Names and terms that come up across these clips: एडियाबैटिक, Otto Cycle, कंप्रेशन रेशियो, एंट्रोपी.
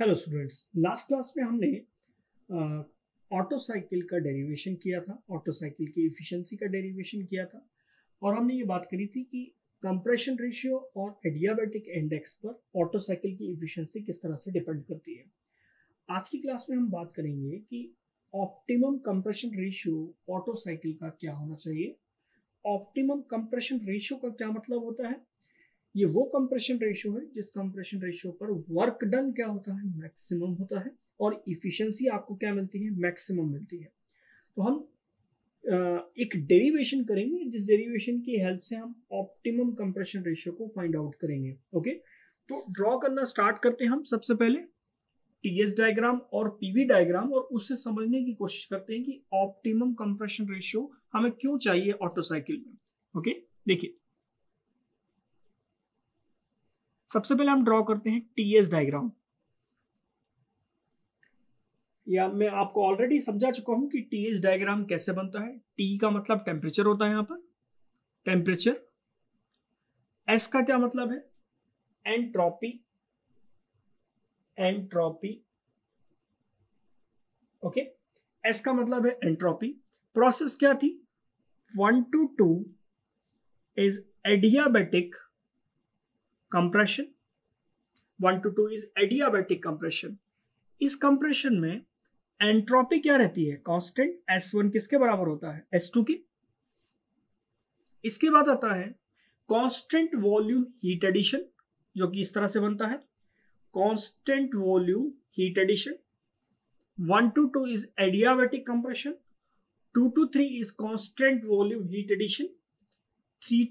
Hello students, last class में हमने auto cycle का डेरिवेशन किया था, ऑटो साइकिल की एफिशिएंसी का डेरिवेशन किया था और हमने ये बात करी थी कि कंप्रेशन रेशियो और एडियाबैटिक इंडेक्स पर ऑटो साइकिल की एफिशिएंसी किस तरह से डिपेंड करती है। आज की क्लास में हम बात करेंगे कि optimum कंप्रेशन रेशियो Otto cycle का क्या होना चाहिए। ऑप्टिमम कंप्रेशन रेशियो का क्या मतलब होता है? ये वो कंप्रेशन रेशियो है जिस कंप्रेशन रेशियो पर वर्क डन क्या होता है, मैक्सिमम होता है और इफिशिएंसी आपको क्या मिलती है, मैक्सिमम मिलती है। तो हम एक डेरिवेशन करेंगे जिस डेरिवेशन की हेल्प से हम ऑप्टिमम कंप्रेशन रेशियो को फाइंड आउट करेंगे। ओके, तो ड्रॉ करना स्टार्ट करते हैं। हम सबसे पहले टीएस डायग्राम और पीवी डायग्राम और उससे समझने की कोशिश करते हैं कि ऑप्टिमम कंप्रेशन रेशियो हमें क्यों चाहिए ऑटो साइकिल में। ओके, देखिए सबसे पहले हम ड्रॉ करते हैं टीएस डायग्राम। या मैं आपको ऑलरेडी समझा चुका हूं कि टीएस डायग्राम कैसे बनता है। टी का मतलब टेम्परेचर होता है, यहां पर टेम्परेचर। एस का क्या मतलब है, एंट्रोपी, एंट्रोपी। ओके, एस का मतलब है एंट्रोपी। प्रोसेस क्या थी, 1 to 2 is एडियाबैटिक compression, 1 to 2 is एडियाबैटिक compression. इस कंप्रेशन में एंट्रोपी क्या रहती है, कांस्टेंट। S1 किसके बराबर होता है, S2 के। इसके बाद आता है कांस्टेंट वॉल्यूम हीट एडिशन, जो कि इस तरह से बनता है, constant volume heat addition. 1 to 2 is एडियाबैटिक compression, 2 to 3 is constant volume heat addition, 3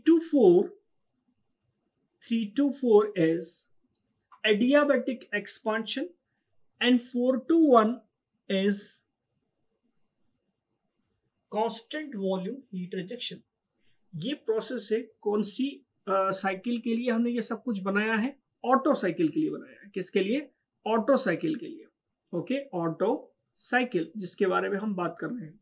to 4 is adiabatic expansion and 4 to 1 is constant volume heat rejection। ये प्रोसेस है कौन सी साइकिल के लिए हमने ये सब कुछ बनाया है, ऑटो साइकिल के लिए बनाया है। किसके लिए, ऑटो साइकिल के लिए। ओके, ऑटो साइकिल जिसके बारे में हम बात कर रहे हैं।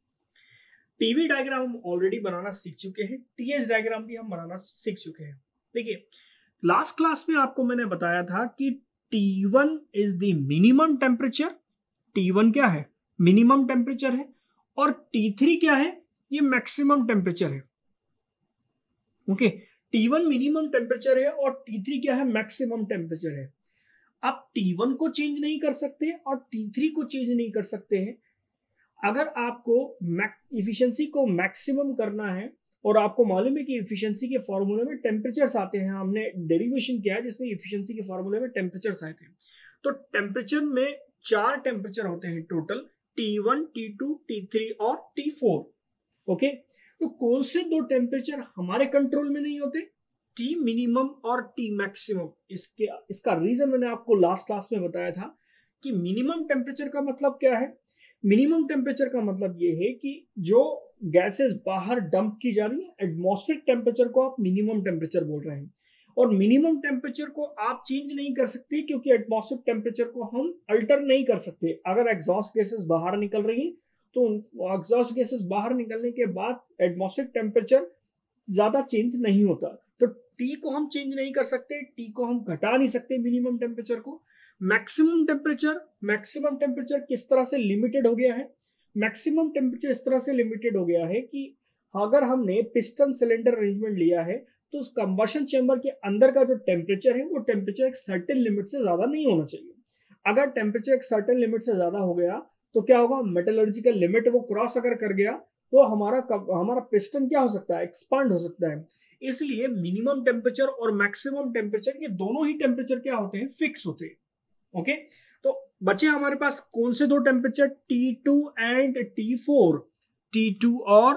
पीवी डायग्राम हम ऑलरेडी बनाना सीख चुके हैं, टीएस डायग्राम भी हम बनाना सीख चुके हैं। देखिए लास्ट क्लास में आपको मैंने बताया था कि T1 is the minimum temperature. T1 क्या है, मिनिमम टेम्परेचर है, और T3 क्या है, ये मैक्सिमम टेम्परेचर है। ओके, T1 मिनिमम टेम्परेचर है और T3 क्या है, मैक्सिमम टेम्परेचर है। आप T1 को चेंज नहीं कर सकते और T3 को चेंज नहीं कर सकते हैं। अगर आपको एफिशिएंसी को मैक्सिमम करना है और आपको मालूम है कि एफिशिएंसी के फॉर्मूले में टेम्परेचर्स आते हैं, हमने डेरिवेशन किया है जिसमें एफिशिएंसी के फॉर्मूले में टेम्परेचर्स आए थे। तो टेम्परेचर में 4 टेम्परेचर होते हैं टोटल, T1, T2, T3 और T4। ओके, तो कौन से 2 टेम्परेचर हमारे कंट्रोल में नहीं होते, टी मिनिमम और टी मैक्सिमम। इसका रीजन मैंने आपको लास्ट क्लास में बताया था कि मिनिमम टेम्परेचर का मतलब क्या है। मिनिमम टेम्परेचर का मतलब ये है कि जो गैसेस बाहर डंप की जा रही है, एटमॉस्फेरिक टेम्परेचर को आप मिनिमम टेम्परेचर बोल रहे हैं, और मिनिमम टेम्परेचर को आप चेंज नहीं कर सकते क्योंकि एटमॉस्फेरिक टेम्परेचर को हम अल्टर नहीं कर सकते। अगर एग्जॉस्ट गैसेस बाहर निकल रही हैं तो एग्जॉस्ट गैसेस बाहर निकलने के बाद एटमॉस्फेरिक टेम्परेचर ज्यादा चेंज नहीं होता। तो टी को हम चेंज नहीं कर सकते, टी को हम घटा नहीं सकते मिनिमम टेम्परेचर को। मैक्सिमम टेम्परेचर किस तरह से लिमिटेड हो गया है, मैक्सिमम टेम्परेचर इस तरह से लिमिटेड हो गया है कि अगर हमने पिस्टन सिलेंडर अरेंजमेंट लिया है तो उस कंबशन चैम्बर के अंदर का जो टेम्परेचर है वो टेम्परेचर एक सर्टेन लिमिट से ज्यादा नहीं होना चाहिए। अगर टेम्परेचर एक सर्टेन लिमिट से ज्यादा हो गया तो क्या होगा, मेटलर्जिकल लिमिट वो क्रॉस अगर कर गया तो हमारा पिस्टन क्या हो सकता है, एक्सपांड हो सकता है। इसलिए मिनिमम टेम्परेचर और मैक्सिमम टेम्परेचर ये दोनों ही टेम्परेचर क्या होते हैं, फिक्स होते हैं। ओके तो बचे हमारे पास कौन से 2 temperature, T2 and T4, T2 और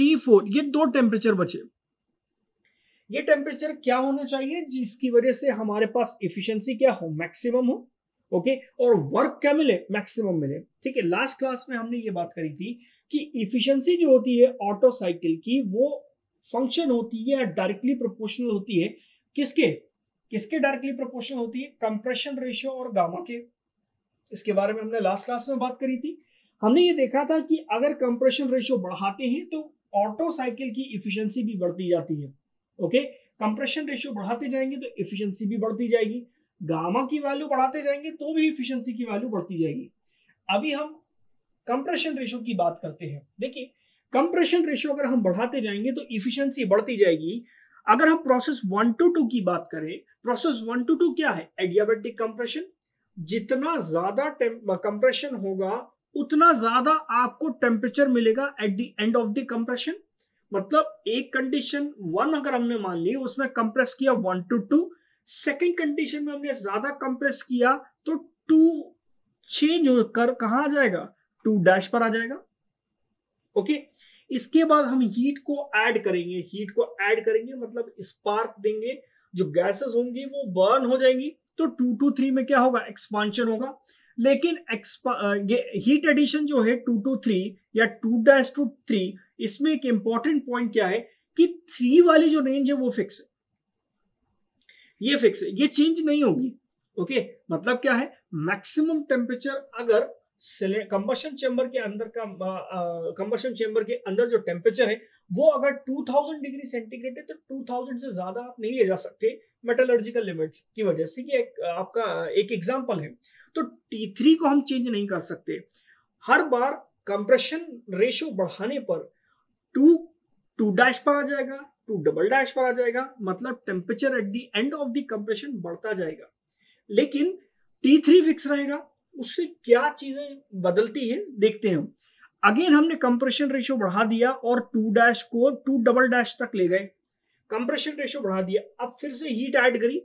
T4, ये 2 टेम्परेचर बचे। ये टेम्परेचर क्या होना चाहिए जिसकी वजह से हमारे पास एफिशिएंसी क्या हो, मैक्सिमम हो। ओके, और वर्क क्या मिले, मैक्सिमम मिले। ठीक है, लास्ट क्लास में हमने ये बात करी थी कि एफिशिएंसी जो होती है ऑटो साइकिल की वो फंक्शन होती है, डायरेक्टली प्रोपोर्शनल होती है किसके डायरेक्टली प्रोपोर्शनल होती है, कंप्रेशन रेशियो और गामा के। इसके बारे में हमने लास्ट क्लास में बात करी थी। हमने ये देखा था कि अगर कंप्रेशन रेशियो बढ़ाते हैं तो ऑटो साइकिल की एफिशिएंसी भी बढ़ती जाती है। ओके, कंप्रेशन रेशियो बढ़ाते जाएंगे तो एफिशिएंसी भी बढ़ती जाएगी। गामा की वैल्यू बढ़ाते जाएंगे तो भी इफिशिएंसी की वैल्यू बढ़ती जाएगी। अभी हम कंप्रेशन रेशियो की बात करते हैं। देखिए कंप्रेशन रेशियो अगर हम बढ़ाते जाएंगे तो इफिशिएंसी बढ़ती जाएगी। अगर हम प्रोसेस 1 to 2 की बात करें, प्रोसेस 1 to 2 क्या है? Adiabatic compression. जितना ज्यादा कंप्रेशन होगा उतना ज्यादा आपको टेम्परेचर मिलेगा at the end of the compression. मतलब एक कंडीशन 1 अगर हमने मान ली उसमें कंप्रेस किया 1 to 2, सेकेंड कंडीशन में हमने ज्यादा कंप्रेस किया तो 2 चेंज होकर कहां आ जाएगा? 2' पर आ जाएगा। ओके, इसके बाद हम हीट को ऐड करेंगे। हीट को ऐड करेंगे मतलब स्पार्क देंगे, जो गैसेस होंगी वो बर्न हो जाएंगी। तो 2 to 3 में क्या होगा? एक्सपांशन होगा। लेकिन हीट एडिशन जो है 2 to 3 या 2' to 3, इसमें एक इंपॉर्टेंट पॉइंट क्या है कि 3 वाली जो रेंज है वो फिक्स है, ये फिक्स है, ये चेंज नहीं होगी। ओके, मतलब क्या है? मैक्सिमम टेम्परेचर अगर कंबशन चेंबर के अंदर का कंबशन चेंबर के अंदर जो टेम्परेचर है वो अगर 2000 डिग्री सेंटीग्रेड है तो 2000 से ज्यादा आप नहीं ले जा सकते मेटलर्जिकल लिमिट्स की वजह से। ये आपका एक एग्जांपल है। तो T3 को हम चेंज नहीं कर सकते। हर बार कंप्रेशन रेशियो बढ़ाने पर 2 2' पर आ जाएगा, 2" पर आ जाएगा, मतलब temperature at the end of the compression बढ़ता जाएगा। लेकिन T3 फिक्स रहेगा। उससे क्या चीजें बदलती है देखते हैं। अगेन हमने कंप्रेशन रेशियो बढ़ा दिया और 2' को 2" तक ले गए, कंप्रेशन रेशियो बढ़ा दिया। अब फिर से हीट ऐड करी,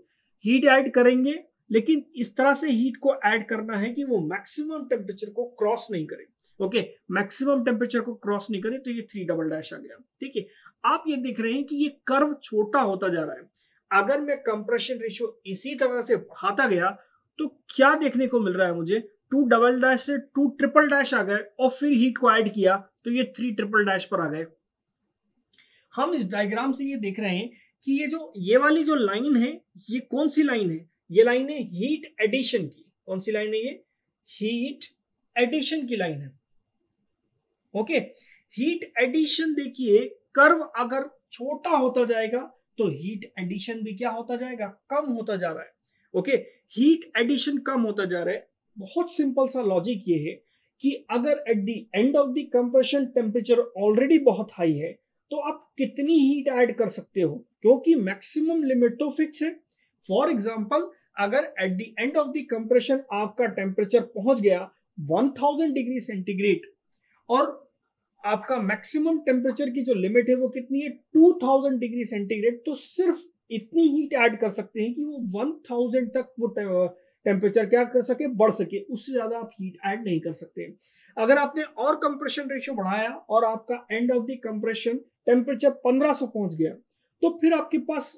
हीट ऐड करेंगे लेकिन इस तरह से हीट को ऐड करना है कि वो मैक्सिमम टेम्परेचर को क्रॉस नहीं करे। ओके, मैक्सिमम टेम्परेचर को क्रॉस नहीं करे तो ये 3" आ गया। ठीक है, आप ये देख रहे हैं कि ये कर्व छोटा होता जा रहा है। अगर मैं कंप्रेशन रेशियो इसी तरह से बढ़ाता गया तो क्या देखने को मिल रहा है मुझे? 2" से 2" आ गए और फिर हीट को ऐड किया तो ये 3" पर आ गए। हम इस डायग्राम से ये देख रहे हैं कि ये वाली जो लाइन है ये कौन सी लाइन है? ये लाइन है हीट एडिशन की। कौन सी लाइन है? ये हीट एडिशन की लाइन है। ओके, हीट एडिशन देखिए कर्व अगर छोटा होता जाएगा तो हीट एडिशन भी क्या होता जाएगा? कम होता जा रहा है। ओके, हीट एडिशन कम होता जा रहा है। बहुत सिंपल सा लॉजिक ये है कि अगर at the end of the compression temperature already बहुत हाई है तो आप कितनी हीट ऐड कर सकते हो, क्योंकि मैक्सिमम लिमिट तो फिक्स है। फॉर एग्जांपल, अगर at the end of the compression आपका टेम्परेचर पहुंच गया 1000 डिग्री सेंटीग्रेड और आपका मैक्सिमम टेम्परेचर की जो लिमिट है वो कितनी है? 2000 डिग्री सेंटीग्रेड, तो सिर्फ इतनी हीट ऐड कर सकते हैं कि वो 1000 तक वो टेम्परेचर क्या कर सके? बढ़ सके। उससे ज्यादा आप हीट ऐड नहीं कर सकते। अगर आपने और कंप्रेशन रेशियो बढ़ाया और आपका end of the compression temperature 1500 पहुंच गया तो फिर आपके पास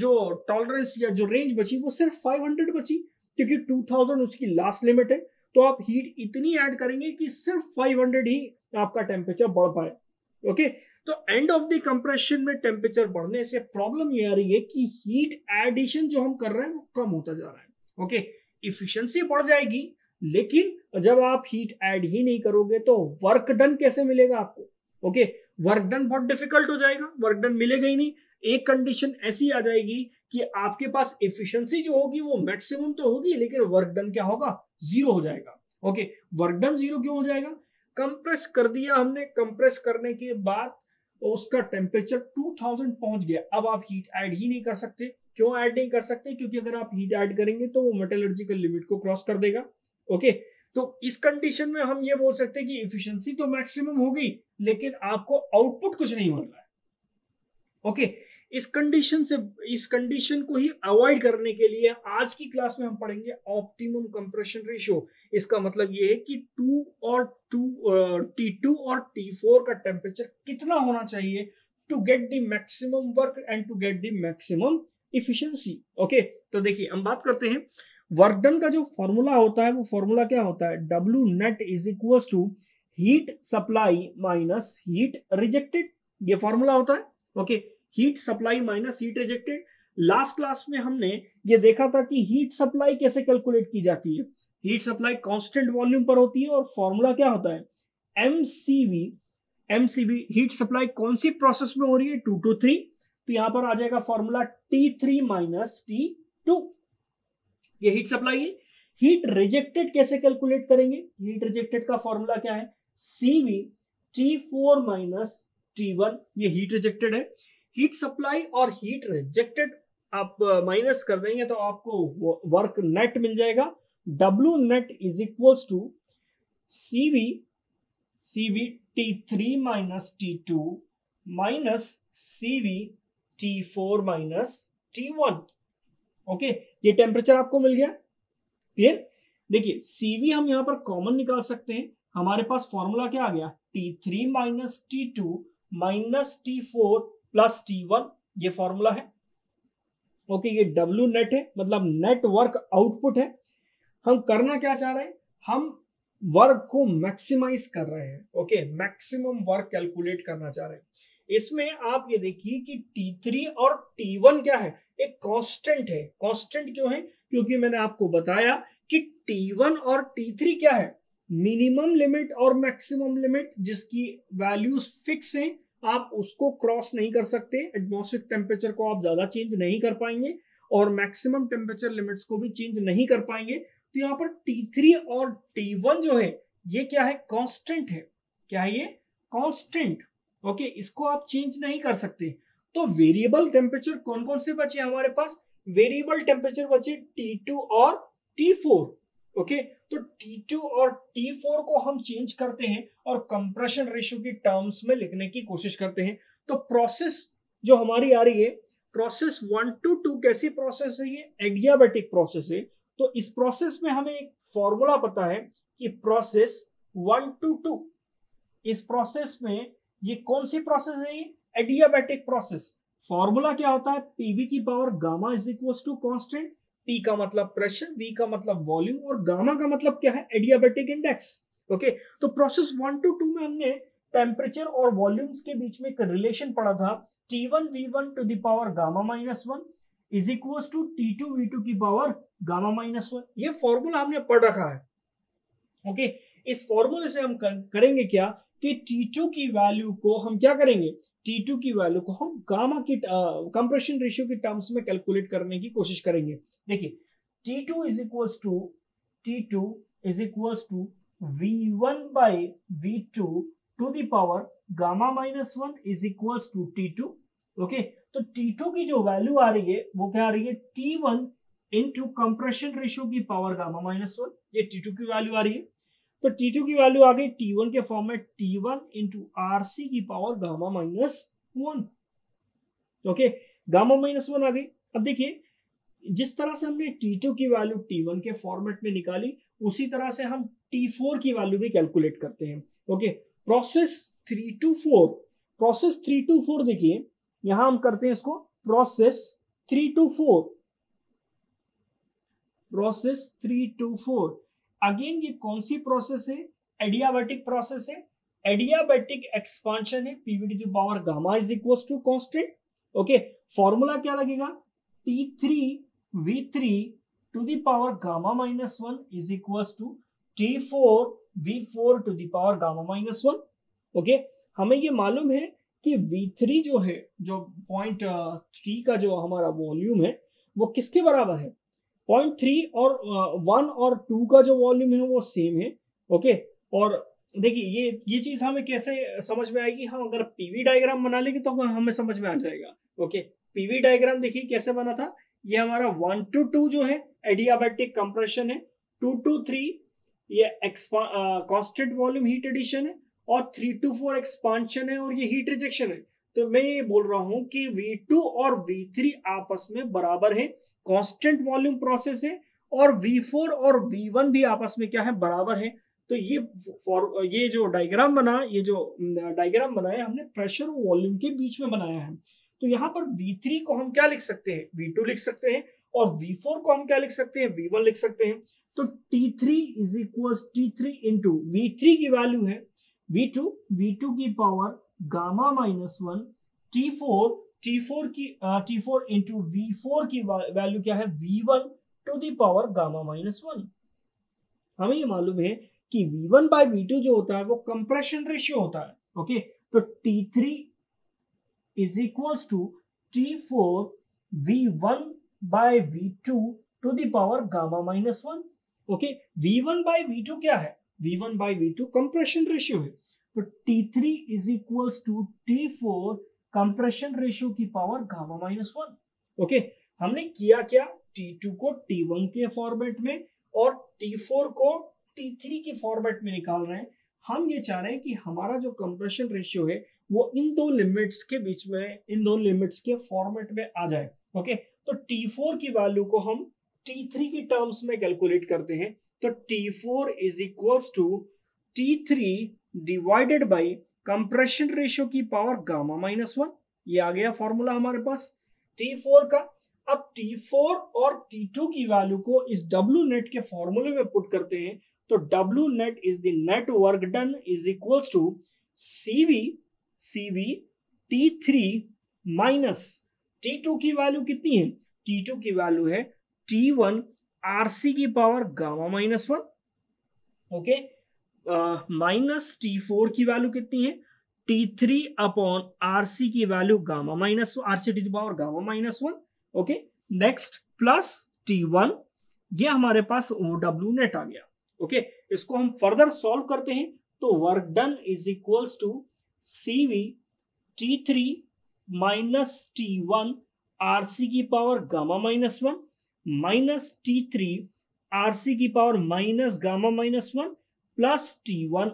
जो टॉलरेंस या जो रेंज बची वो सिर्फ 500 बची, क्योंकि 2000 उसकी लास्ट लिमिट है। तो आप हीट इतनी ऐड करेंगे कि सिर्फ 500 ही आपका टेम्परेचर बढ़ पाए। ओके, तो एंड ऑफ द कंप्रेशन में टेम्परेचर बढ़ने से प्रॉब्लम ये आ रही है कि हीट एडिशन जो हम कर रहे हैं वो कम होता जा रहा है। ओके, इफिशिएंसी बढ़ जाएगी लेकिन जब आप हीट ऐड ही नहीं करोगे तो वर्क डन कैसे मिलेगा आपको? ओके, वर्क डन बहुत डिफिकल्ट हो जाएगा, वर्क डन मिलेगा ही नहीं। एक कंडीशन ऐसी आ जाएगी कि आपके पास इफिशिएंसी जो होगी वो मैक्सिमम तो होगी लेकिन वर्क डन क्या होगा? 0 हो जाएगा। ओके, वर्क डन 0 क्यों हो जाएगा? कंप्रेस कर दिया हमने, कंप्रेस करने के बाद उसका टेम्परेचर 2000 पहुंच गया। अब आप हीट ऐड ही नहीं कर सकते। क्यों ऐड नहीं कर सकते? क्योंकि अगर आप हीट ऐड करेंगे तो वो मेटलर्जिकल लिमिट को क्रॉस कर देगा। ओके, तो इस कंडीशन में हम ये बोल सकते हैं कि इफिशिएंसी तो मैक्सिमम हो गई लेकिन आपको आउटपुट कुछ नहीं मिल रहा है। ओके, इस कंडीशन को ही अवॉइड करने के लिए आज की क्लास में हम पढ़ेंगे ऑप्टिमम कंप्रेशन रेशियो। इसका मतलब ये है कि T2 और T4 का टेम्परेचर कितना होना चाहिए to get the maximum work and to get the maximum efficiency. Okay, तो देखिए हम बात करते हैं वर्क डन का। जो फॉर्मूला होता है वो फॉर्मूला क्या होता है? W net = heat supply minus heat rejected, ये फॉर्मूला होता है। Okay, heat supply minus heat rejected. Last class में हमने ये देखा था कि हीट सप्लाई कैसे कैलकुलेट की जाती है। हीट सप्लाई कांस्टेंट वॉल्यूम पर होती है और फॉर्मूला क्या होता है? MCV। हीट सप्लाई कौन सी प्रोसेस में हो रही है? 2 to 3, तो यहां पर आ जाएगा फॉर्मूला T3 - T2। ये हीट सप्लाई है। हीट रिजेक्टेड कैसे कैलकुलेट करेंगे? हीट रिजेक्टेड का फॉर्मूला क्या है? CV T4 माइनस T1, ये हीट रिजेक्टेड है। हीट सप्लाई और हीट रिजेक्टेड आप माइनस कर देंगे तो आपको वर्क नेट मिल जाएगा। W net is equals to CV T3 minus T2 minus CV T4 minus T1। Okay, ये टेम्परेचर आपको मिल गया। फिर देखिए CV हम यहां पर कॉमन निकाल सकते हैं। हमारे पास फॉर्मूला क्या आ गया? T3 minus T2 minus T4 plus T1, ये फॉर्मूला है। ओके, ये W नेट है, मतलब नेट वर्क आउटपुट है। हम करना क्या चाह रहे हैं? हम वर्क को मैक्सिमाइज कर रहे हैं। ओके, मैक्सिमम वर्क कैलकुलेट करना चाह रहे हैं। इसमें आप ये देखिए कि T3 और T1 क्या है? एक कांस्टेंट है। कांस्टेंट क्यों है? क्योंकि मैंने आपको बताया कि T1 और T3 क्या है? मिनिमम लिमिट और मैक्सिमम लिमिट, जिसकी वैल्यूज फिक्स हैं। आप उसको क्रॉस नहीं कर सकते। एटमॉस्फेरिक टेम्परेचर को आप ज्यादा चेंज नहीं कर पाएंगे और मैक्सिमम टेम्परेचर लिमिट्स को भी चेंज नहीं कर पाएंगे। तो यहाँ पर T3 और T1 जो है ये क्या है? कांस्टेंट है। क्या है ये? कांस्टेंट। ओके, इसको आप चेंज नहीं कर सकते। तो वेरिएबल टेम्परेचर कौन कौन से बचे हमारे पास? वेरिएबल टेम्परेचर बचे T2 और T4। ओके, तो T2 और T4 को हम चेंज करते हैं और कंप्रेशन रेशियो की टर्म्स में लिखने की कोशिश करते हैं। तो प्रोसेस जो हमारी आ रही है, प्रोसेस 1 to 2 कैसी प्रोसेस है? ये एडियाबैटिक प्रोसेस है। तो इस प्रोसेस में हमें एक फॉर्मूला पता है कि प्रोसेस 1 to 2, इस प्रोसेस में ये कौन सी प्रोसेस है? ये एडियाबैटिक प्रोसेस। फॉर्मूला क्या होता है? PV की power gamma is equal to constant. P का मतलब प्रेशर, V का मतलब वॉल्यूम और गामा का मतलब क्या है? एडियाबैटिक index. ओके, तो प्रोसेस 1 to 2 में हमने टेम्परेचर और वॉल्यूम्स के बीच में एक रिलेशन पढ़ा था। T1 V1 to the power gamma minus 1 is equal to T2 V2 की पावर गामा माइनस 1। ये फॉर्मूला हमने पढ़ रखा है। ओके, इस फॉर्मूले से हम करेंगे क्या कि T2 की वैल्यू को हम क्या करेंगे? T2 की वैल्यू को हम गामा की कंप्रेशन रेशियो की टर्म्स में कैलकुलेट करने की कोशिश करेंगे। देखिए T2 is equals to V1 by V2 to the power gamma minus 1 is equals to T2। Okay, तो T2 की जो वैल्यू आ रही है वो क्या आ रही है? T1 इंटू कंप्रेशन रेशियो की पावर गामा माइनस 1, ये T2 की वैल्यू आ रही है। तो T2 की वैल्यू आ गई T1 के फॉर्म में, T1 इंटू RC की power gamma minus 1। Okay, gamma minus 1 आ गई। अब देखिए जिस तरह से हमने T2 की वैल्यू T1 के फॉर्मेट में निकाली, उसी तरह से हम T4 की वैल्यू भी कैलकुलेट करते हैं। ओके, प्रोसेस 3 to 4 देखिए यहां हम करते हैं इसको प्रोसेस 3 to 4। अगेन ये कौन सी प्रोसेस है? एडियाबैटिक प्रोसेस है। एडियाबैटिक एक्सपांशन है। PV की power gamma is equals to constant. Okay, formula क्या लगेगा? T3 V3 to the power gamma minus 1 is equals to T4 V4 to the power gamma minus 1। Okay, हमें ये मालूम है कि V3 जो है, जो 0.3 का जो हमारा वॉल्यूम है, वो किसके बराबर है? 0.3 और 1 और 2 का जो वॉल्यूम है वो सेम है। ओके, और देखिए ये चीज हमें कैसे समझ में आएगी? हम अगर PV डायग्राम बना लेंगे तो हमें समझ में आ जाएगा। ओके, PV डायग्राम देखिए कैसे बना था। ये हमारा 1 to 2 जो है एडियाबैटिक कंप्रेशन है, 2 to 3 ये कांस्टेंट वॉल्यूम हीट एडिशन है और 3 to 4 एक्सपांशन है और ये हीट रिजेक्शन है। तो मैं ये बोल रहा हूं कि V2 और V3 आपस में बराबर है, कांस्टेंट वॉल्यूम प्रोसेस है, और V4 और V1 भी आपस में क्या है? बराबर है। तो ये जो डायग्राम बना, ये जो डायग्राम बनाया हमने प्रेशर और वॉल्यूम के बीच में बनाया है। तो यहाँ पर V3 को हम क्या लिख सकते हैं? V2 लिख सकते हैं। और V4 को हम क्या लिख सकते हैं? V1 लिख सकते हैं। तो T3 इंटू V3 की वैल्यू है V2 की power gamma minus 1, T4 into V4 की वैल्यू क्या है? V1 to the power gamma minus 1। हमें ये मालूम है कि V1 by V2 जो होता है वो कंप्रेशन रेशियो होता है। ओके, तो T3 is equals to T4 V1 by V2 to the power gamma minus one. Okay, v1 by v2 क्या है? v1 by v2 कंप्रेशन रेशियो है, तो t3 is equals to t4 कंप्रेशन रेशियो की power gamma minus one. Okay, हमने किया क्या, t2 को t1 के फॉर्मेट में और t4 को t3 के फॉर्मेट में निकाल रहे हैं। हम ये चाह रहे हैं कि हमारा जो कंप्रेशन रेशियो है वो इन दो लिमिट्स के बीच में, इन दो लिमिट्स के फॉर्मेट में आ जाए। ओके, तो t4 की वैल्यू को हम t3 की टर्म्स में कैलकुलेट करते हैं, तो t4 is equals to t3 divided by कंप्रेशन रेशियो की पावर गामा माइनस वन। ये आ गया फॉर्मूला हमारे पास t4 का। अब t4 और t2 की वैल्यू को इस w नेट के फॉर्मूले में पुट करते हैं, तो w net is the net work done is equals to cv t3 minus t2 की वैल्यू कितनी है, t2 की वैल्यू है T1 RC की power gamma minus one. Okay, minus T4 की वैल्यू कितनी है, T3 अपॉन RC की वैल्यू गामा माइनस RC की power gamma minus one. Okay, next plus T1, ये हमारे पास OW नेट आ गया। ओके, इसको हम फर्दर सॉल्व करते हैं, तो work done is equals to CV T3 minus T1 RC की power gamma minus one minus T3 RC की power minus gamma minus one plus T1।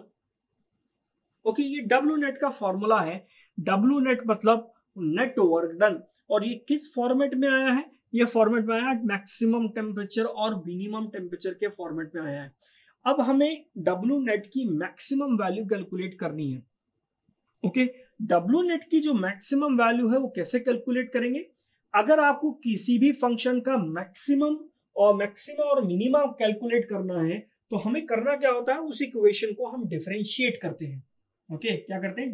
Okay, ये W नेट का फॉर्मूला है। W नेट मतलब net work done, और ये किस format में आया है, ये फॉर्मेट में आया है मैक्सिमम टेम्परेचर और मिनिमम टेम्परेचर के फॉर्मेट में आया है। अब हमें W नेट की मैक्सिमम वैल्यू कैलकुलेट करनी है। ओके, W नेट की जो मैक्सिमम वैल्यू है वो कैसे कैलकुलेट करेंगे? अगर आपको किसी भी फंक्शन का मैक्सिमम और मिनिमा कैलकुलेट करना है, तो हमें करना क्या होता है, उस इक्वेशन को हम डिफरेंशिएट करते हैं। ओके, क्या करते हैं,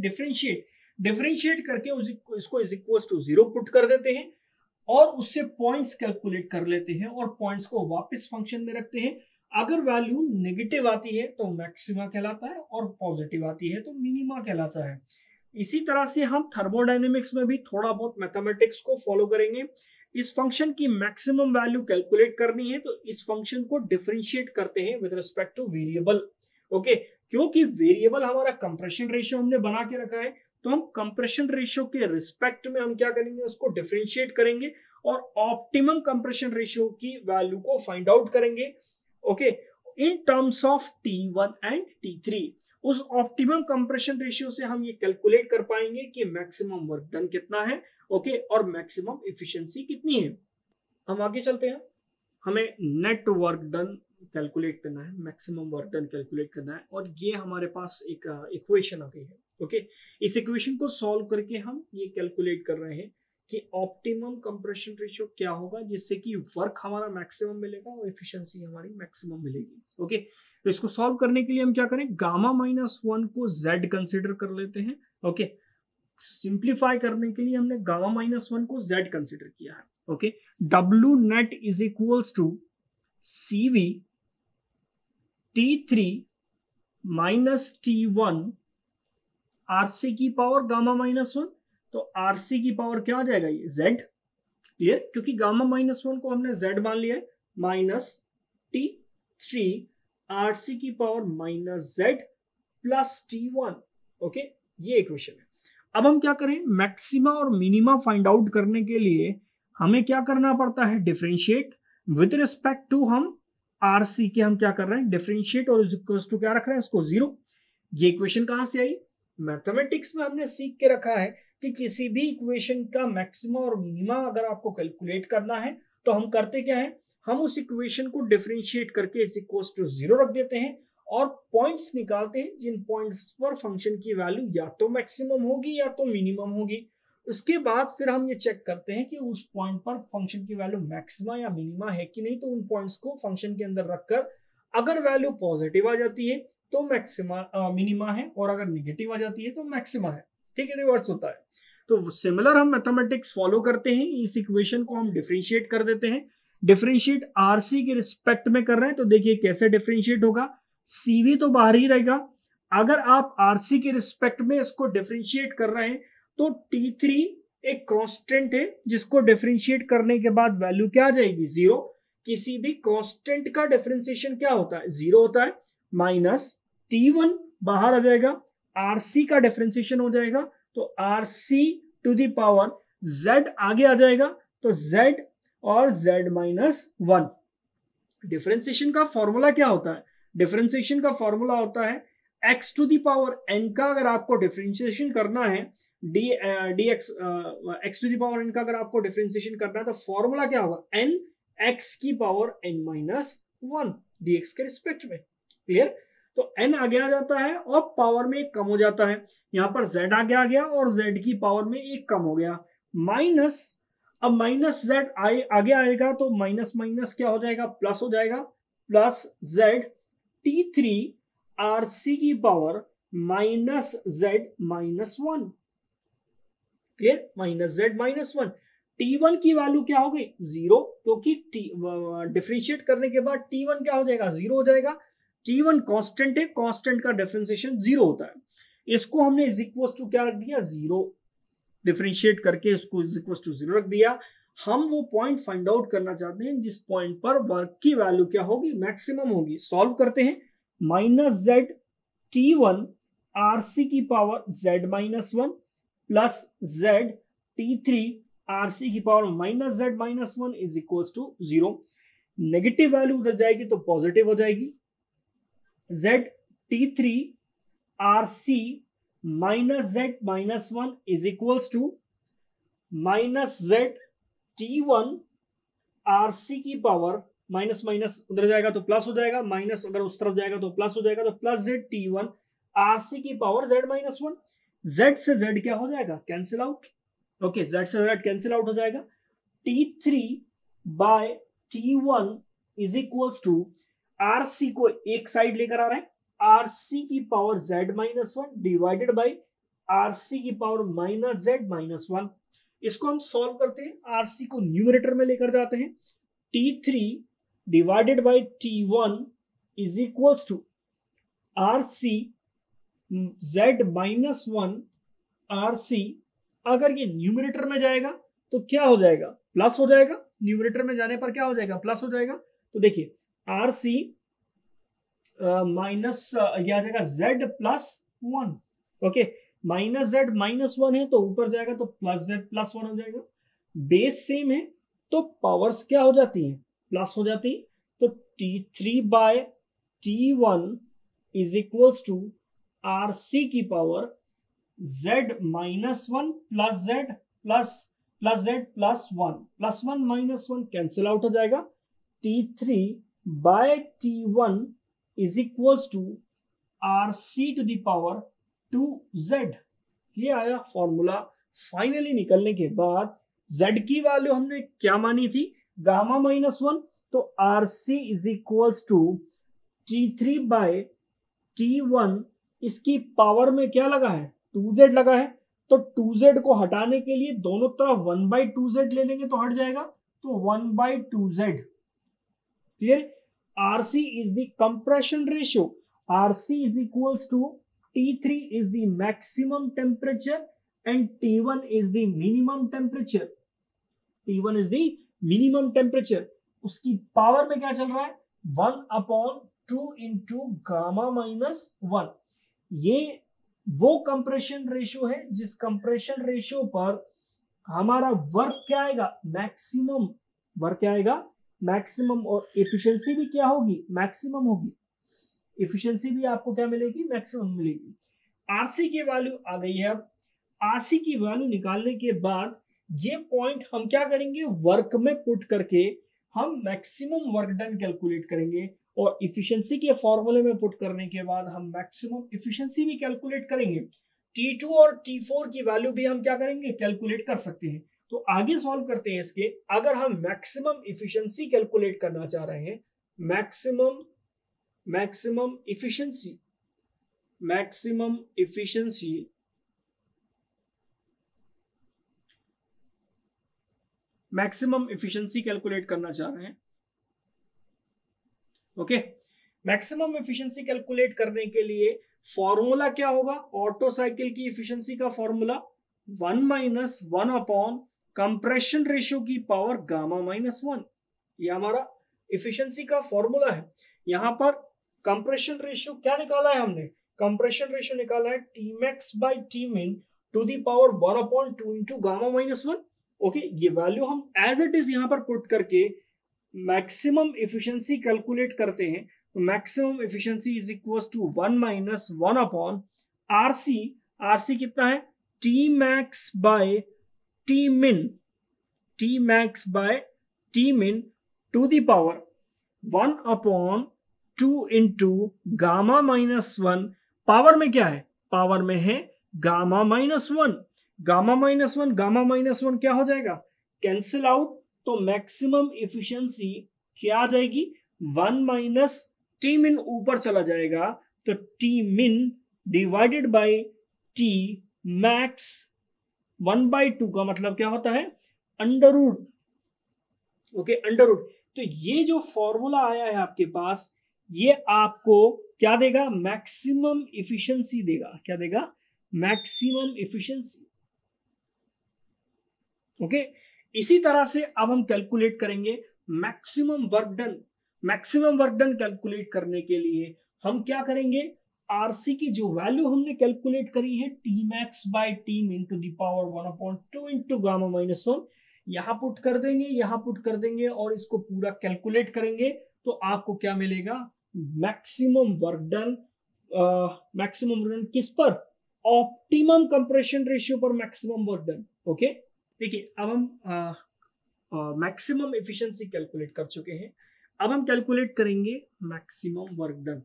डिफरेंशिएट करके इसको is equals to zero put कर देते हैं और उससे पॉइंट्स कैलकुलेट कर लेते हैं और पॉइंट्स को वापस फंक्शन में रखते हैं। अगर वैल्यू नेगेटिव आती है तो मैक्सिमा कहलाता है और पॉजिटिव आती है तो मिनिमा कहलाता है। इसी तरह से हम थर्मोडायनेमिक्स में भी थोड़ा बहुत मैथमेटिक्स को फॉलो करेंगे। इस फंक्शन की मैक्सिमम वैल्यू कैलकुलेट करनी है तो इस फंक्शन को डिफरेंशिएट करते हैं with respect to variable. Okay, क्योंकि वेरिएबल हमारा कंप्रेशन रेशियो हमने बना के रखा है, तो हम कंप्रेशन रेशियो के रिस्पेक्ट में हम क्या करेंगे, उसको डिफरेंशिएट करेंगे और ऑप्टिमम कंप्रेशन रेशियो की वैल्यू को फाइंड आउट करेंगे। Okay, in terms of T1 and T3, उस ऑप्टिमम कंप्रेशन रेशियो से हम ये कैलकुलेट कर पाएंगे कि मैक्सिमम वर्क डन कितना है, ओके, और मैक्सिमम एफिशिएंसी कितनी है। हम आगे चलते हैं, हमें नेट वर्क डन कैलकुलेट करना है, मैक्सिमम वर्क डन कैलकुलेट करना है, और ये हमारे पास एक इक्वेशन आ गई है। ओके, इस इक्वेशन को सॉल्व करके हम ये कैलकुलेट कर रहे हैं कि ऑप्टिमम कंप्रेशन रेशियो क्या होगा, जिससे कि वर्क हमारा मैक्सिमम मिलेगा और एफिशिएंसी हमारी मैक्सिमम मिलेगी। ओके, तो इसको सॉल्व करने के लिए हम क्या करें, गामा माइनस वन को z कंसीडर कर लेते हैं। ओके, सिंप्लीफाई करने के लिए हमने गामा माइनस वन को z कंसीडर किया है। Okay, w net is equals to cv t3 minus t1 rc की पावर गामा माइनस वन, तो RC की पावर क्या आ जाएगा, ये Z, क्लियर, क्योंकि गामा माइनस वन को हमने Z मान लिया है, माइनस T3 RC की power minus Z plus T1। Okay, ये इक्वेशन है। अब हम क्या करें, मैक्सिमा और मिनिमा फाइंड आउट करने के लिए हमें क्या करना पड़ता है, डिफरेंशिएट विद रिस्पेक्ट टू हम RC के हम क्या कर रहे हैं, डिफरेंशिएट और इक्वल्स टू क्या रख रहे हैं, इसको जीरो। ये इक्वेशन कहां से आई, मैथमेटिक्स में हमने सीख के रखा है कि किसी भी इक्वेशन का मैक्सिमा और मिनिमा अगर आपको कैलकुलेट करना है, तो हम करते क्या है, हम उस इक्वेशन को डिफरेंशिएट करके इज इक्वल्स टू जीरो रख देते हैं और पॉइंट्स निकालते हैं जिन पॉइंट्स पर फंक्शन की वैल्यू या तो मैक्सिमम होगी या तो मिनिमम होगी। उसके बाद फिर हम ये चेक करते हैं कि उस पॉइंट पर फंक्शन की वैल्यू मैक्सिमा या मिनिमा है कि नहीं, तो उन पॉइंट्स को फंक्शन के अंदर रखकर अगर वैल्यू पॉजिटिव आ जाती है तो मैक्सिमा मिनिमा है, और अगर निगेटिव आ जाती है तो मैक्सिमा है, ठीक है, रिवर्स होता है। तो सिमिलर हम मैथमेटिक्स फॉलो करते हैं, इस इक्वेशन को हम डिफरेंशिएट कर देते हैं। डिफरेंशिएट आरसी के रिस्पेक्ट में कर रहे हैं, तो देखिए कैसे डिफरेंशिएट होगा, सीवी तो बाहर ही रहेगा। अगर आप आरसी के रिस्पेक्ट में इसको डिफरेंशिएट कर रहे हैं, तो टी3 एक कॉन्स्टेंट है जिसको डिफरेंशिएट करने के बाद वैल्यू क्या आ जाएगी, जीरो, किसी भी कांस्टेंट का डिफरेंशिएशन क्या होता है, जीरो होता है। माइनस T1 बाहर आ जाएगा, RC का डिफरेंशिएशन हो जाएगा तो RC to the power Z आगे आ जाएगा तो Z और Z माइनस 1। डिफरेंशिएशन का फॉर्मूला क्या होता है? डिफरेंशिएशन का फॉर्मूला होता है x to the power n का अगर आपको डिफरेंशिएशन करना है, x to the power n का अगर आपको डिफरेंशिएशन करना है तो फॉर्मूला क्या होगा, n x की पावर n माइनस 1 dx के रिस्पेक्ट में। क्लियर? तो n आगे आ जाता है और पावर में एक कम हो जाता है, यहाँ पर z आगे आ गया और z की पावर में एक कम हो गया। माइनस, अब माइनस z आगे आएगा तो माइनस माइनस क्या हो जाएगा, प्लस हो जाएगा। प्लस z t3 RC की power minus Z minus 1। Clear? Minus Z minus 1। T1 की वैल्यू क्या हो गई, जीरो, क्योंकि डिफरेंशिएट करने के बाद T1 क्या हो जाएगा, जीरो हो जाएगा। T1 कांस्टेंट है, कांस्टेंट का डिफरेंशिएशन जीरो होता है। इसको हमने इज इक्वल टू क्या रख दिया, जीरो। डिफरेंशिएट करके इसको इज इक्वल टू जीरो रख दिया। हम वो पॉइंट फाइंड आउट करना चाहते हैं जिस पॉइंट पर वर्क की वैल्यू क्या होगी, मैक्सिमम होगी। सॉल्व करते हैं, minus Z T one R C की power Z minus 1 plus Z T 3 R C की power minus Z minus 1 is equal to zero. Negative value उधर जाएगी तो पॉजिटिव हो जाएगी। Z T 3 R C minus Z minus 1 is equal to minus Z T 1 R C की power minus minus उधर जाएगा तो प्लस हो जाएगा, माइनस अगर उस तरफ जाएगा तो प्लस हो जाएगा, तो plus Z T one R C की पावर जेड माइनस 1। जेड से जेड क्या हो जाएगा, कैंसिल आउट। ओके, जेड से जेड कैंसिल आउट हो जाएगा। T 3 by T 1 is equal to R C को एक साइड लेकर आ रहा है, आर सी की power Z minus 1 divided by R C की पावर माइनस जेड माइनस 1। इसको हम सॉल्व करते हैं, आर सी को न्यूमरेटर में लेकर जाते हैं। T 3 divided by T 1 is equal to R C Z minus 1 R C. अगर ये न्यूमरेटर में जाएगा तो क्या हो जाएगा, प्लस हो जाएगा। न्यूमरेटर में जाने पर क्या हो जाएगा, प्लस हो जाएगा। तो देखिए आर सी माइनस यह आ जाएगा Z plus 1। Okay, minus Z minus 1 है तो ऊपर जाएगा तो प्लस जेड प्लस 1 हो जाएगा। बेस सेम है तो पावर्स क्या हो जाती हैं, प्लस हो जाती। तो T3 by T1 is equals to R C की power Z minus 1 plus Z plus Z plus 1 minus 1 cancel out हो जाएगा। T3 by T1 is equals to R C to the power 2Z। ये आया formula. Finally निकलने के बाद Z की value हमने क्या मानी थी, गामा माइनस 1, तो R C is equals to T 3 by T 1 इसकी पावर में क्या लगा है, 2z लगा है। तो 2z को हटाने के लिए दोनों तरफ 1 बाई 2z ले लेंगे तो हट जाएगा, तो 1 by 2z। Clear? R C is the कंप्रेशन रेशियो, R C is equals to T 3 is the maximum temperature and T 1 is the minimum temperature. T 1 is the minimum temperature, उसकी power में क्या चल रहा है, 1/2 into gamma minus 1। ये वो कंप्रेशन रेशियो है जिस कंप्रेशन रेशियो पर हमारा वर्क क्या आएगा, मैक्सिमम। वर्क क्या आएगा, मैक्सिमम। और एफिशिएंसी भी क्या होगी, मैक्सिमम होगी। एफिशिएंसी भी आपको क्या मिलेगी, मैक्सिमम मिलेगी। आरसी की वैल्यू आ गई है। अब आरसी की वैल्यू निकालने के बाद ये पॉइंट हम क्या करेंगे, वर्क में पुट करके हम मैक्सिमम वर्क डन कैलकुलेट करेंगे, और इफिशिएंसी के फॉर्मूले में पुट करने के बाद हम मैक्सिमम इफिशिएंसी भी कैलकुलेट करेंगे। T2 और T4 की वैल्यू भी हम क्या करेंगे, कैलकुलेट कर सकते हैं। तो आगे सॉल्व करते हैं इसके। अगर हम मैक्सिमम इफिशिएंसी कैलकुलेट करना चाह रहे हैं, मैक्सिमम इफिशिएंसी कैलकुलेट करना चाह रहे हैं। ओके, मैक्सिमम एफिशिएंसी कैलकुलेट करने के लिए फॉर्मूला क्या होगा, ऑटो साइकिल की एफिशिएंसी का formula 1 minus 1 upon कंप्रेशन रेशियो की पावर गामा माइनस 1। ये हमारा इफिशिएंसी का फॉर्मूला है। यहाँ पर कंप्रेशन रेशियो क्या निकाला है हमने? कंप्रेशन रेशियो निकाला है Tmax by Tmin to the power 1/2 into gamma minus 1। Okay, ये वैल्यू हम एज इट इज यहाँ पर पुट करके मैक्सिमम इफिशिएंसी कैलकुलेट करते हैं। तो maximum efficiency is equals to 1 - 1 upon RC. RC कितना है? Tmax by Tmin, Tmax by Tmin to the power 1/2 into gamma minus 1। Power में क्या है? पावर में है gamma minus 1। Gamma minus 1, gamma minus 1 क्या हो जाएगा? Cancel out. तो मैक्सिमम इफिशिएंसी क्या आ जाएगी? 1 माइनस Tmin ऊपर चला जाएगा, तो Tmin डिवाइडेड बाई Tmax। 1/2 का मतलब क्या होता है? Under root. Okay, under root. तो ये जो फॉर्मूला आया है आपके पास, ये आपको क्या देगा? मैक्सिमम इफिशिएंसी देगा। क्या देगा? Maximum efficiency. ओके, इसी तरह से अब हम कैलकुलेट करेंगे maximum work done. Maximum work done calculate करने के लिए हम क्या करेंगे? आरसी की जो वैल्यू हमने कैलकुलेट करी है Tmax by Tmin into the power 1/2 into gamma minus 1, यहाँ पुट कर देंगे, यहाँ पुट कर देंगे और इसको पूरा कैलकुलेट करेंगे। तो आपको क्या मिलेगा? Maximum work done. Maximum work done किस पर? ऑप्टिमम कंप्रेशन रेशियो पर मैक्सिमम वर्क डन। ओके, देखिए अब हम मैक्सिमम एफिशिएंसी कैलकुलेट कर चुके हैं, अब हम कैलकुलेट करेंगे maximum work done.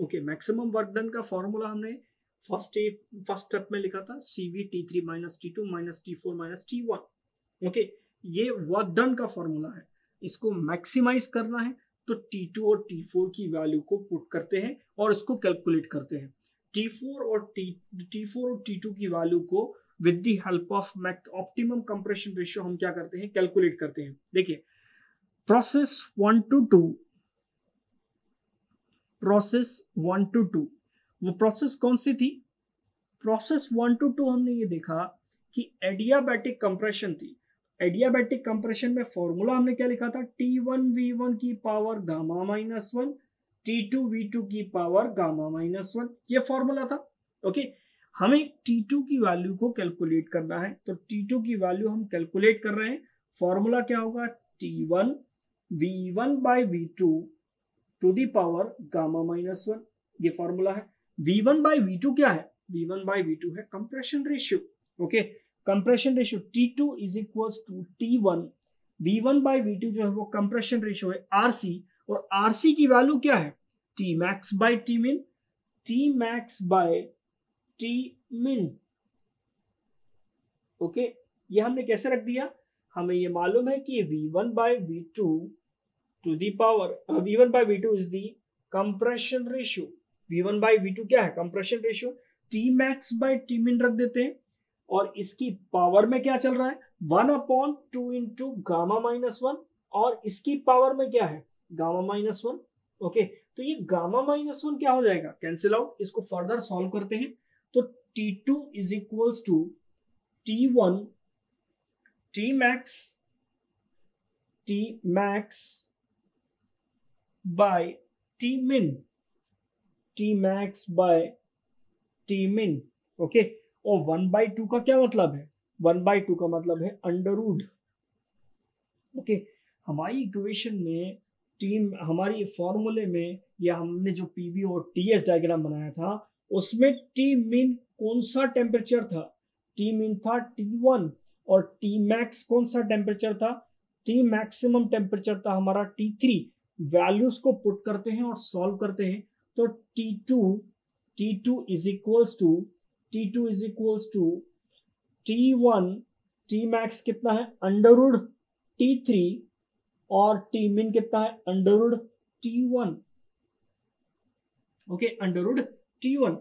Okay, maximum work done का फॉर्मूला हमने फर्स्ट स्टेप में लिखा था CV T3 - T2 - T4 - T1। Okay, ये वर्क डन का फॉर्मूला है, इसको मैक्सिमाइज करना है। तो T2 और T4 की वैल्यू को पुट करते हैं और इसको कैलकुलेट करते हैं। T4 और T2 की वैल्यू को with the help of optimum कंप्रेशन रेशियो हम क्या करते हैं? कैलकुलेट करते हैं। देखिए, प्रोसेस 1 टू 2, वो प्रोसेस कौन सी थी? प्रोसेस 1 to 2 हमने ये देखा कि एडियाबैटिक कंप्रेशन थी। एडियाबैटिक कंप्रेशन में फॉर्मूला हमने क्या लिखा था? T1V1 की पावर गामा माइनस 1, T2V2 की पावर गामा माइनस 1, ये फॉर्मूला था। ओके, हमें T2 की वैल्यू को कैलकुलेट करना है, तो T2 की वैल्यू हम कैलकुलेट कर रहे हैं। फॉर्मूला क्या होगा? T1V1/V2 to the power gamma minus 1, ये फॉर्मूला है। V1/V2 क्या है? V1/V2 है कंप्रेशन रेशियो। Okay, कंप्रेशन रेशियो T2 is equals to T1। V1/V2 जो है वो कंप्रेशन रेशियो है RC, और RC की वैल्यू क्या है? Tmax by Tmin, Tmax by Tmin। Okay, ये हमने कैसे रख दिया? हमें ये मालूम है कि V1/V2 to the power V1/V2 is the compression ratio। V1/V2 क्या है? compression ratio। Tmax by Tmin रख देते हैं, और इसकी पावर में क्या चल रहा है? 1/2 into गामा माइनस 1, और इसकी पावर में क्या है? Gamma minus 1। ओके, तो ये गामा माइनस 1 क्या हो जाएगा? Cancel out. इसको फर्दर सॉल्व करते हैं, तो T2 is equals to T1 Tmax by Tmin। Okay, और 1/2 का क्या मतलब है? 1/2 का मतलब है अंडर रूट। ओके, हमारी इक्वेशन में हमारी फॉर्मूले में या हमने जो पीवी और टीएस डायग्राम बनाया था उसमें Tmin कौन सा टेम्परेचर था? Tmin था T1, और Tmax कौन सा टेम्परेचर था? T मैक्सिमम टेम्परेचर था हमारा T3। वैल्यूज को पुट करते हैं और सॉल्व करते हैं, तो T2 is equals to T1। Tmax कितना है? अंडर रूट T3, और Tmin कितना है? Under root T1। Okay, under root T1।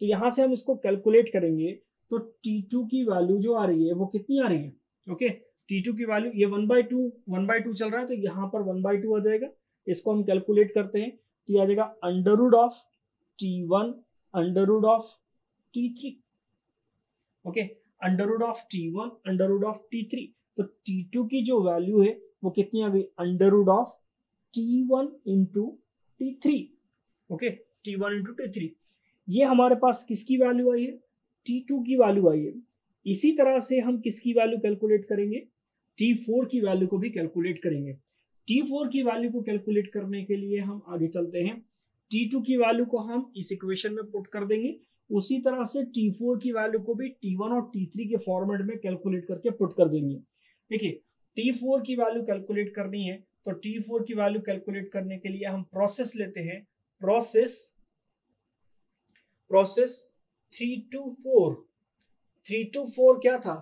तो यहां से हम इसको कैलकुलेट करेंगे, तो T2 की वैल्यू जो आ रही है वो कितनी आ रही है? ओके, T2 की वैल्यू ये 1/2 चल रहा है, तो यहाँ पर 1/2 आ जाएगा। इसको हम कैलकुलेट करते हैं, तो ये आ जाएगा under root of T1 under root of T3। Okay, under root of T1 under root of T3। तो T2 की जो वैल्यू है वो कितनी आ गई? Under root of T1 into T3, okay, T1 into T3। ये हमारे पास किसकी वैल्यू आई है? T2 की वैल्यू आई है। इसी तरह से हम किसकी वैल्यू कैलकुलेट करेंगे? T4 की वैल्यू को भी कैलकुलेट करेंगे। T4 की वैल्यू को कैलकुलेट करने के लिए हम आगे चलते हैं। T2 की वैल्यू को हम इस इक्वेशन में पुट कर देंगे। उसी तरह से T4 की वैल्यू को भी T1 और T3 के फॉर्मेट में कैलकुलेट करके पुट कर देंगे। देखिए, T4 की वैल्यू कैलकुलेट करनी है तो T4 की वैल्यू कैलकुलेट करने के लिए हम प्रोसेस लेते हैं। प्रोसेस 324 क्या था?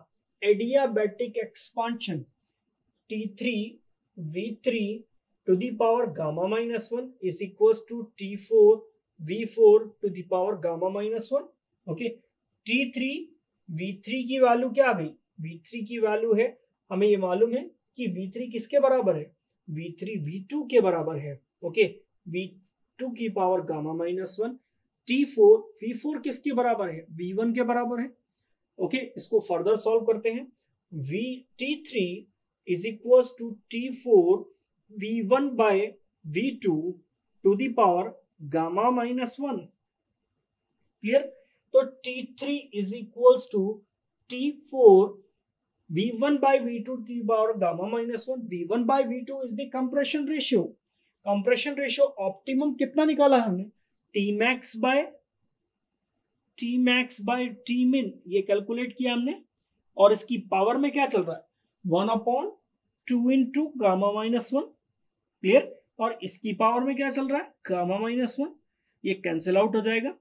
एडियाबैटिक expansion. T3 V3 to the power gamma minus 1 is equals to T4 V4 to the power gamma minus 1। Okay, T3 V3 की वैल्यू क्या आ गई? V3 की वैल्यू है, हमें ये मालूम है कि V3 किसके बराबर है? V3 V2 के बराबर है। ओके, V2 की power gamma minus 1। T4 V4 किसके बराबर है? V1 के बराबर है। ओके, इसको फर्दर सॉल्व करते हैं। T3 is equals to T4 V1 by V2 to the power gamma minus 1। Clear? तो T3 is equals to T4 V1 by V2 to the power gamma minus 1। V1 by V2 is the compression ratio। Compression ratio optimum कितना निकाला है हमने? Tmax by Tmin, ये calculate किया हमने। और इसकी पावर में क्या चल रहा है? 1/2 into गामा माइनस 1। क्लियर? और इसकी पावर में क्या चल रहा है? Gamma minus 1। ये कैंसिल आउट हो जाएगा।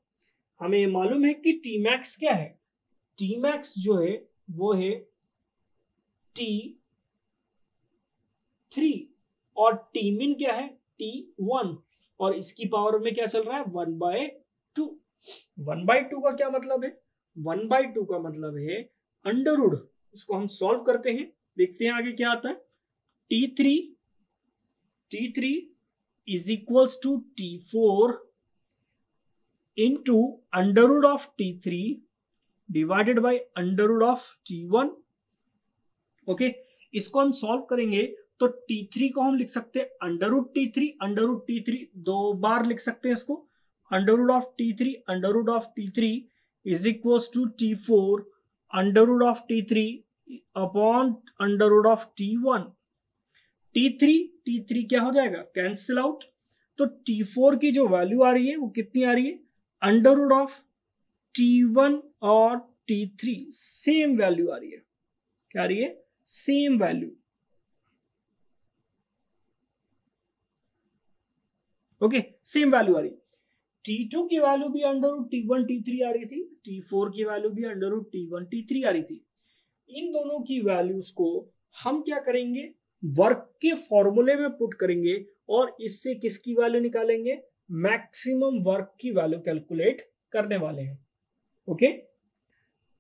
हमें मालूम है कि Tmax क्या है। Tmax जो है वो है T3 और Tmin क्या है? T1। और इसकी पावर में क्या चल रहा है? 1/2। 1/2 का क्या मतलब है? 1/2 का मतलब है अंडर रूट। इसको हम सॉल्व करते हैं, देखते हैं आगे क्या आता है। T3 is equals to T4 into under root of T3 divided by under root of T1। Okay, इसको हम सॉल्व करेंगे तो T3 को हम लिख सकते हैं अंडर रूट T3 दो बार लिख सकते हैं इसको। Under root of T3 is equals to T4 under root of T3 upon under root of T1। T3 क्या हो जाएगा? Cancel out. तो T4 की जो वैल्यू आ रही है वो कितनी आ रही है? अंडर रूट ऑफ T1 और T3 सेम वैल्यू आ रही है। क्या आ रही है? Same value. Okay, same value आ रही। T2 की वैल्यू भी अंडर रूट T1 T3 आ रही थी। T4 की वैल्यू भी अंडर रूट T1 T3 आ रही थी। इन दोनों की वैल्यूज को हम क्या करेंगे? वर्क के फॉर्मूले में पुट करेंगे और इससे किसकी वैल्यू निकालेंगे? मैक्सिमम वर्क की वैल्यू कैलकुलेट करने वाले हैं। ओके,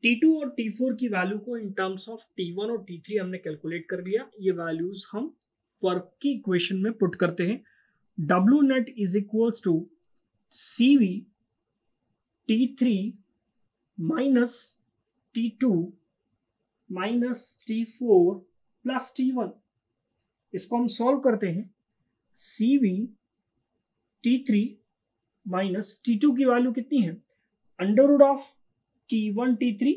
T2 और T4 की वैल्यू को इन टर्म्स ऑफ T1 और T3 हमने कैलकुलेट कर लिया। ये वैल्यूज हम वर्क की इक्वेशन में पुट करते हैं। W net is equals to CV T3 minus T2 minus T4 plus T1। इसको हम सॉल्व करते हैं। CV T3 माइनस T2 की वैल्यू कितनी है? Under root of T1 T3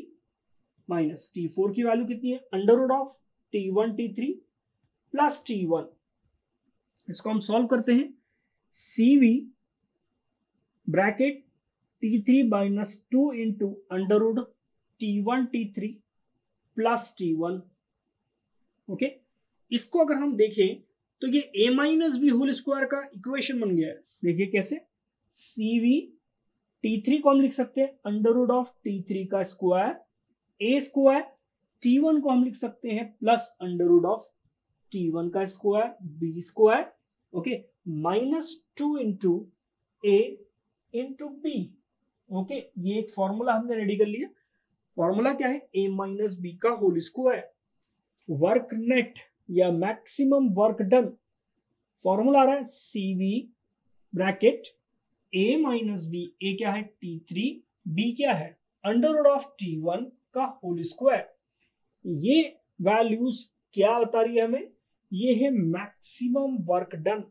minus T4 की वैल्यू कितनी है? Under root of T1 T3 plus T1। इसको हम सॉल्व करते हैं। CV bracket T3 minus 2 into under root T1 T3 plus T1। Okay, इसको अगर हम देखें तो ये a minus b whole square का इक्वेशन बन गया है। देखिए कैसे। CV T3 को हम लिख सकते हैं अंडर रूट ऑफ T3 का स्क्वायर a स्क्वायर। T1 को हम लिख सकते हैं plus under root of T1 का square b square. Okay, minus 2 into a into b। Okay, ये एक फॉर्मूला हमने रेडी कर लिया। फॉर्मूला क्या है? a माइनस b का होल स्क्वायर। वर्क नेट या मैक्सिमम वर्क डन फॉर्मूला आ रहा है CV bracket a minus b। a क्या है? T3। b क्या है? अंडर रूट ऑफ T1 का होल स्क्वायर। ये वैल्यूज क्या बता रही है हमें? ये है मैक्सिमम वर्क डन।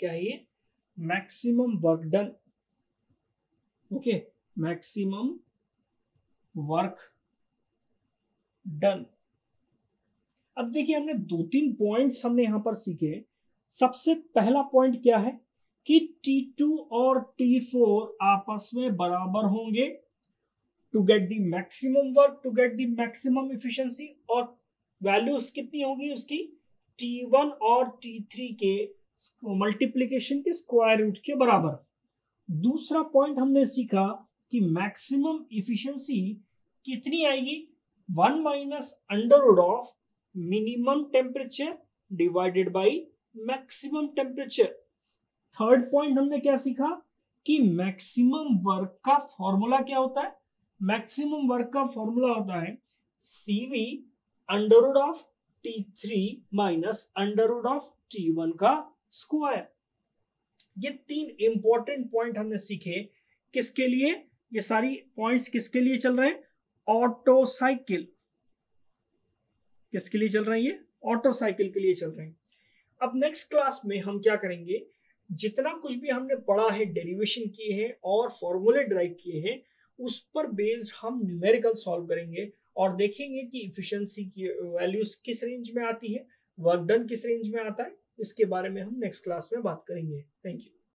क्या है ये? Maximum work done. Okay, maximum work done. अब देखिए हमने दो तीन पॉइंट्स हमने यहां पर सीखे। सबसे पहला पॉइंट क्या है कि T2 और T4 आपस में बराबर होंगे to get the maximum work, to get the maximum efficiency, और वैल्यूज कितनी होगी उसकी? T1 और T3 के मल्टीप्लीकेशन के स्क्वायर रूट के बराबर। दूसरा पॉइंट हमने सीखा कि मैक्सिमम इफिशिएंसी कितनी आएगी? 1 minus under root of minimum temperature divided by maximum temperature. Third point हमने क्या सीखा कि मैक्सिमम वर्क का फॉर्मूला क्या होता है? मैक्सिमम वर्क का फॉर्मूला होता है CV under root of T3 minus under root of T1 का स्क्वायर। ये तीन इंपॉर्टेंट पॉइंट हमने सीखे। किसके लिए ये सारी पॉइंट्स किसके लिए चल रहे हैं? Auto cycle. किसके लिए चल रहे हैं ये? ऑटो साइकिल के लिए चल रहे हैं। अब नेक्स्ट क्लास में हम क्या करेंगे, जितना कुछ भी हमने पढ़ा है, डेरिवेशन किए हैं और फॉर्मूले ड्राइव किए हैं, उस पर बेस्ड हम न्यूमेरिकल सॉल्व करेंगे और देखेंगे कि इफिशिएंसी की वैल्यूज किस रेंज में आती है, वर्क डन किस रेंज में आता है। इसके बारे में हम नेक्स्ट क्लास में बात करेंगे। Thank you.